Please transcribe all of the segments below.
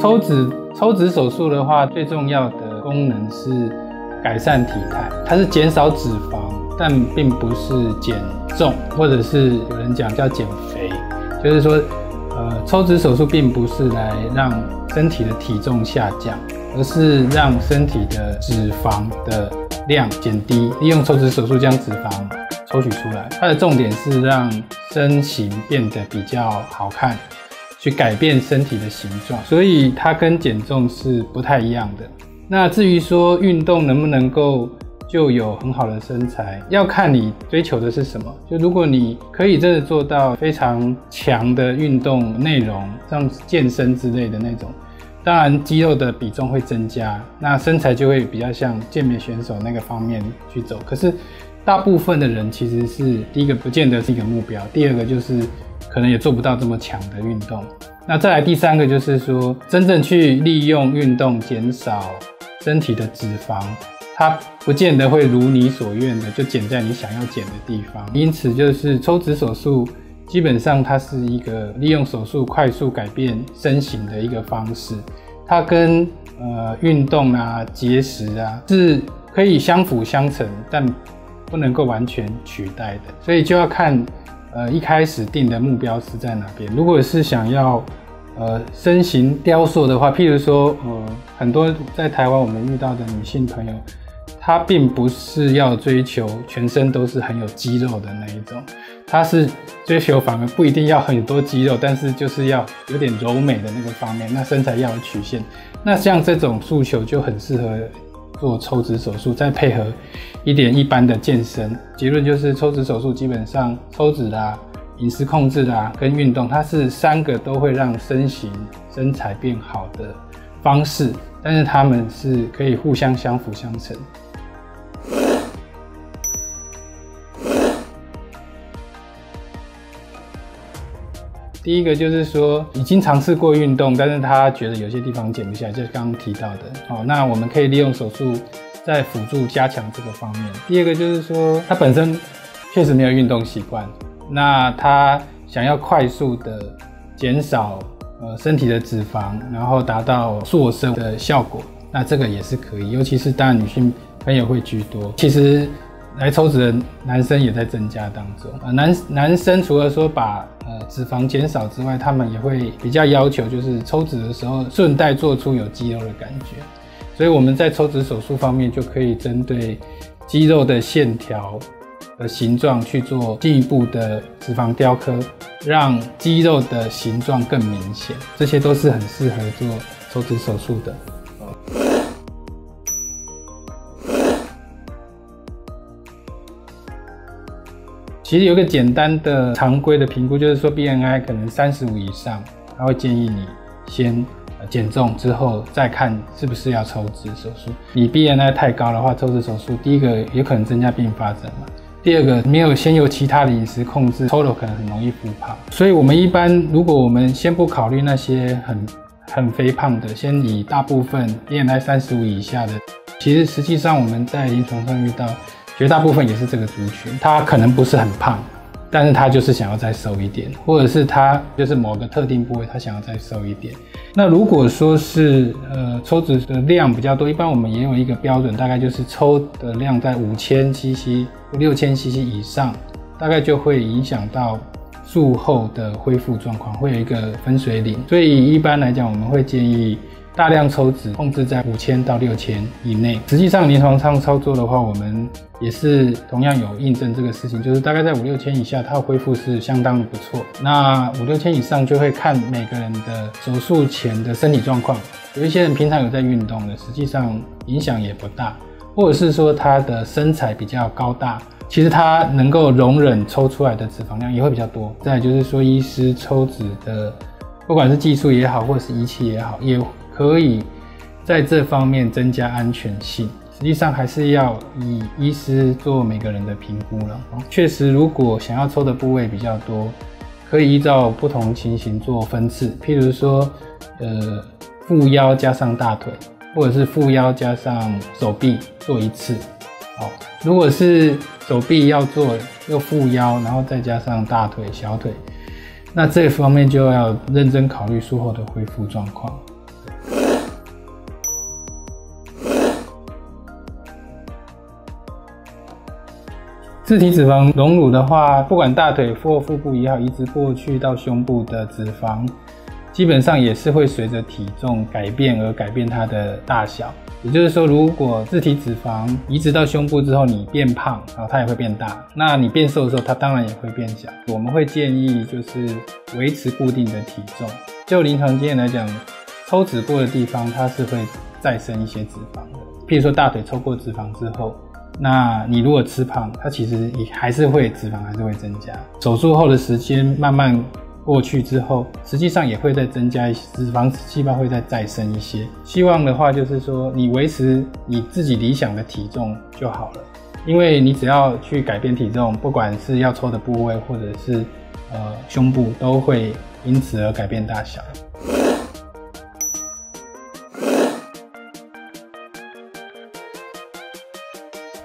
抽脂手术的话，最重要的功能是改善体态，它是减少脂肪，但并不是减重，或者是有人讲叫减肥，就是说，抽脂手术并不是来让身体的体重下降，而是让身体的脂肪的量减低，利用抽脂手术将脂肪抽取出来。它的重点是让身形变得比较好看，去改变身体的形状，所以它跟减重是不太一样的。那至于说运动能不能够就有很好的身材，要看你追求的是什么。就如果你可以真的做到非常强的运动内容，像健身之类的那种，当然肌肉的比重会增加，那身材就会比较像健美选手那个方面去走。可是大部分的人其实是第一个不见得是一个目标，第二个就是可能也做不到这么强的运动。那再来第三个就是说，真正去利用运动减少身体的脂肪，它不见得会如你所愿的就减在你想要减的地方。因此就是抽脂手术基本上它是一个利用手术快速改变身形的一个方式，它跟运动啊、节食啊是可以相辅相成，但不能够完全取代的。所以就要看一开始定的目标是在哪边。如果是想要身形雕塑的话，譬如说很多在台湾我们遇到的女性朋友，她并不是要追求全身都是很有肌肉的那一种，她是追求反而不一定要很多肌肉，但是就是要有点柔美的那个方面，那身材要有曲线。那像这种诉求就很适合做抽脂手术，再配合一点一般的健身。结论就是抽脂手术基本上抽脂啦、饮食控制啦跟运动，它是三个都会让身材变好的方式，但是它们是可以互相相辅相成。第一个就是说，已经尝试过运动，但是他觉得有些地方减不下来，就是刚刚提到的。好，那我们可以利用手术再辅助加强这个方面。第二个就是说，他本身确实没有运动习惯，那他想要快速的减少身体的脂肪，然后达到塑身的效果，那这个也是可以，尤其是当然女性朋友会居多。其实来抽脂的男生也在增加当中，男生除了说把脂肪减少之外，他们也会比较要求，就是抽脂的时候顺带做出有肌肉的感觉。所以我们在抽脂手术方面就可以针对肌肉的线条的形状去做进一步的脂肪雕刻，让肌肉的形状更明显，这些都是很适合做抽脂手术的。其实有一个简单的常规的评估，就是说 BMI 可能35以上，他会建议你先减重，之后再看是不是要抽脂手术。你 BMI 太高的话，抽脂手术第一个有可能增加并发症嘛，第二个先有其他的饮食控制，抽了可能很容易复胖。所以我们一般如果我们先不考虑那些很肥胖的，先以大部分 BMI 35以下的，其实实际上我们在临床上遇到绝大部分也是这个族群，他可能不是很胖，但是他就是想要再瘦一点，或者是他就是某个特定部位他想要再瘦一点。那如果说是抽脂的量比较多，一般我们也有一个标准，大概就是抽的量在 5000cc 或 6000cc 以上，大概就会影响到术后的恢复状况，会有一个分水岭。所以一般来讲我们会建议大量抽脂控制在 5000到6000以内。实际上临床上操作的话，我们也是同样有印证这个事情，就是大概在5、6000以下，它的恢复是相当的不错。那5、6000以上就会看每个人的手术前的身体状况，有一些人平常有在运动的，实际上影响也不大，或者是说他的身材比较高大，其实他能够容忍抽出来的脂肪量也会比较多。再来就是说，医师抽脂的不管是技术也好，或者是仪器也好，也可以在这方面增加安全性。实际上还是要以医师做每个人的评估了。确实如果想要抽的部位比较多，可以依照不同情形做分次，譬如说腹腰加上大腿，或者是腹腰加上手臂做一次。好，如果是手臂要做，又腹腰然后再加上大腿小腿，那这方面就要认真考虑术后的恢复状况。自体脂肪溶乳的话，不管大腿或腹部也好，一直过去到胸部的脂肪，基本上也是会随着体重改变而改变它的大小。也就是说，如果自体脂肪移植到胸部之后，你变胖，然后它也会变大；那你变瘦的时候，它当然也会变小。我们会建议就是维持固定的体重。就临床经验来讲，抽脂过的地方它是会再生一些脂肪的。譬如说大腿抽过脂肪之后，那你如果吃胖，它其实也还是会脂肪还是会增加。手术后的时间慢慢过去之后，实际上也会再增加一些脂肪细胞会再生一些。希望的话就是说，你维持你自己理想的体重就好了，因为你只要去改变体重，不管是要抽的部位或者是胸部，都会因此而改变大小。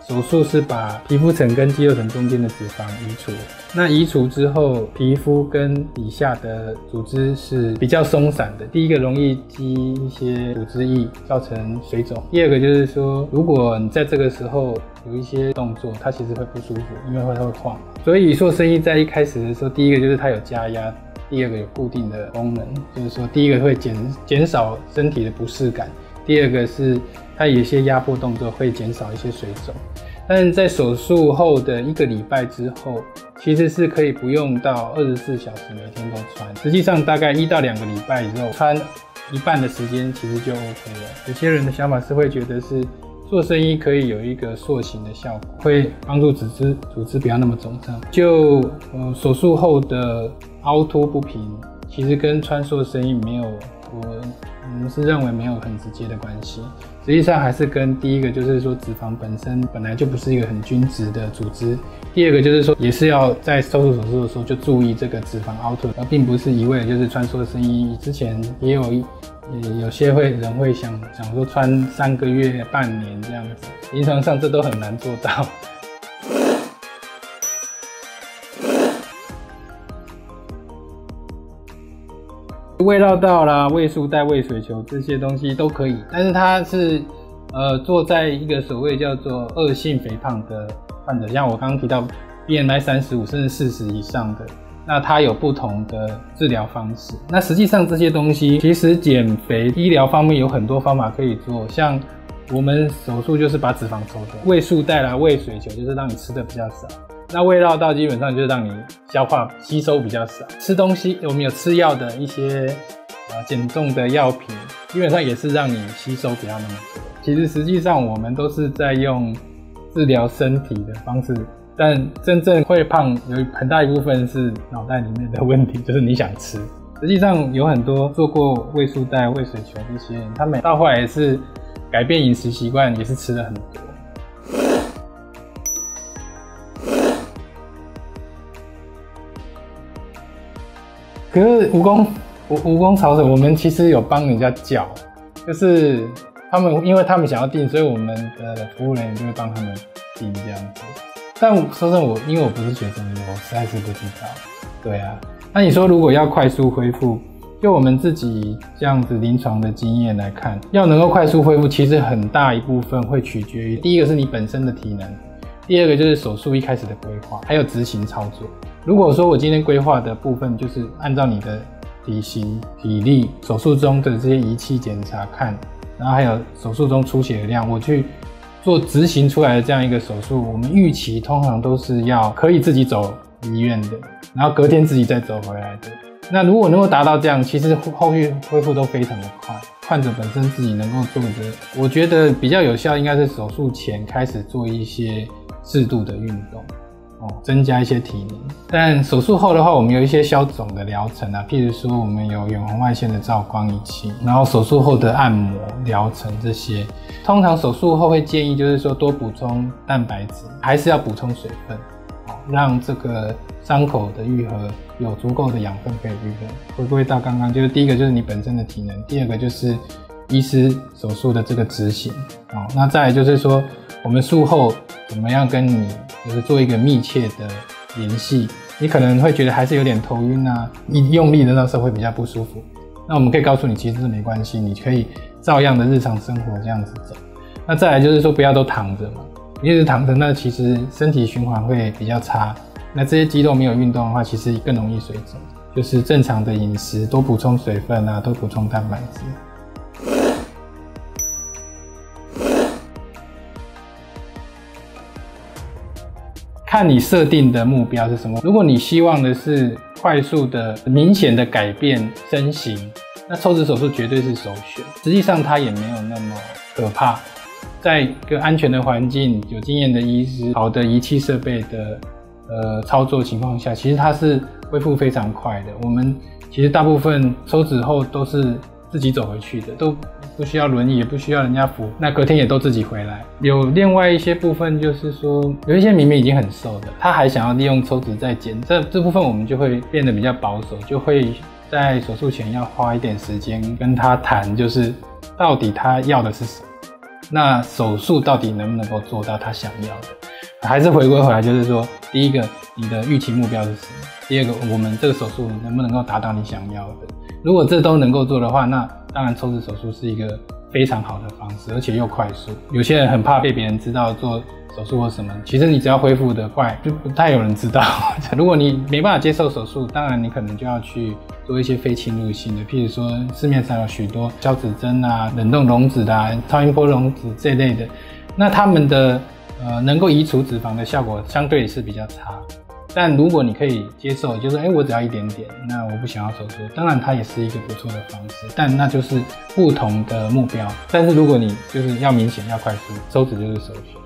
手术是把皮肤层跟肌肉层中间的脂肪移除，那移除之后，皮肤跟底下的组织是比较松散的。第一个容易积一些组织液，造成水肿；第二个就是说，如果你在这个时候有一些动作，它其实会不舒服，因为它会晃。所以做生意在一开始的时候，第一个就是它有加压，第二个有固定的功能，就是说第一个会减少身体的不适感。第二个是它有一些压迫动作会减少一些水肿，但是在手术后的1个礼拜之后，其实是可以不用到24小时每天都穿，实际上大概1到2个礼拜以后，穿一半的时间其实就 OK 了。有些人的想法是会觉得是做生衣可以有一个塑形的效果，会帮助组织不要那么肿胀。就手术后的凹凸不平，其实跟穿塑身衣没有我们是认为没有很直接的关系，实际上还是跟第一个就是说脂肪本身本来就不是一个很均质的组织，第二个就是说也是要在手术的时候就注意这个脂肪凹凸，而并不是一味的就是穿塑身衣。之前也有些人会想说穿3个月、半年这样子，临床上这都很难做到。胃绕道啦、胃束带、胃水球这些东西都可以，但是它是做在一个所谓叫做恶性肥胖的患者，像我刚刚提到 BMI 35甚至40以上的，那它有不同的治疗方式。那实际上这些东西其实减肥医疗方面有很多方法可以做，像我们手术就是把脂肪抽掉，胃束带啦、胃水球就是让你吃的比较少。那胃绕道基本上就是让你消化吸收比较少，吃东西我们有吃药的一些减重的药品，基本上也是让你吸收不要那么多。其实实际上我们都是在用治疗身体的方式，但真正会胖有很大一部分是脑袋里面的问题，就是你想吃。实际上有很多做过胃束带、胃水球这些人，他们到后来也是改变饮食习惯，也是吃了很多。可是蜈蚣草水，我们其实有帮人家叫，就是他们因为他们想要订，所以我们的服务人员就会帮他们订这样子。但说真的，因为我不是学中医，我实在是不知道。对啊，那你说如果要快速恢复，就我们自己这样子临床的经验来看，要能够快速恢复，其实很大一部分会取决于第一个是你本身的体能，第二个就是手术一开始的规划，还有执行操作。如果说我今天规划的部分就是按照你的体型、体力、手术中的这些仪器检查看，然后还有手术中出血的量，我去做执行出来的这样一个手术，我们预期通常都是要可以自己走医院的，然后隔天自己再走回来的。那如果能够达到这样，其实后续恢复都非常的快。患者本身自己能够做的，我觉得比较有效应该是手术前开始做一些适度的运动，增加一些体能。但手术后的话，我们有一些消肿的疗程啊，譬如说我们有远红外线的照光仪器，然后手术后的按摩疗程这些。通常手术后会建议就是说多补充蛋白质，还是要补充水分，让这个伤口的愈合有足够的养分可以愈合。回归到刚刚，就是第一个就是你本身的体能，第二个就是医师手术的这个执行，那再来就是说我们术后怎么样跟你就是做一个密切的联系。你可能会觉得还是有点头晕啊，一用力的那时候会比较不舒服，那我们可以告诉你其实是没关系，你可以照样的日常生活这样子走。那再来就是说不要都躺着嘛，你一直躺着，那其实身体循环会比较差。那这些肌肉没有运动的话，其实更容易水肿。就是正常的饮食，多补充水分啊，多补充蛋白质。 看你设定的目标是什么。如果你希望的是快速的、明显的改变身形，那抽脂手术绝对是首选。实际上它也没有那么可怕，在一个安全的环境、有经验的医师、好的仪器设备的操作情况下，其实它是恢复非常快的。我们其实大部分抽脂后都是自己走回去的，都不需要轮椅，也不需要人家扶，那隔天也都自己回来。有另外一些部分，就是说有一些明明已经很瘦的，他还想要利用抽脂再减，这部分我们就会变得比较保守，就会在手术前要花一点时间跟他谈，就是到底他要的是什么，那手术到底能不能够做到他想要的？还是回归回来，就是说，第一个你的预期目标是什么？第二个，我们这个手术能不能够达到你想要的？如果这都能够做的话，那 当然，抽脂手术是一个非常好的方式，而且又快速。有些人很怕被别人知道做手术或什么，其实你只要恢复得快，就不太有人知道。如果你没办法接受手术，当然你可能就要去做一些非侵入性的，譬如说市面上有许多消脂针啊、冷冻溶脂啊、超音波溶脂这类的，那他们的能够移除脂肪的效果相对是比较差。 但如果你可以接受，就是我只要一点点，那我不想要手术，当然它也是一个不错的方式，但那就是不同的目标。但是如果你就是要明显要快速，抽脂就是首选。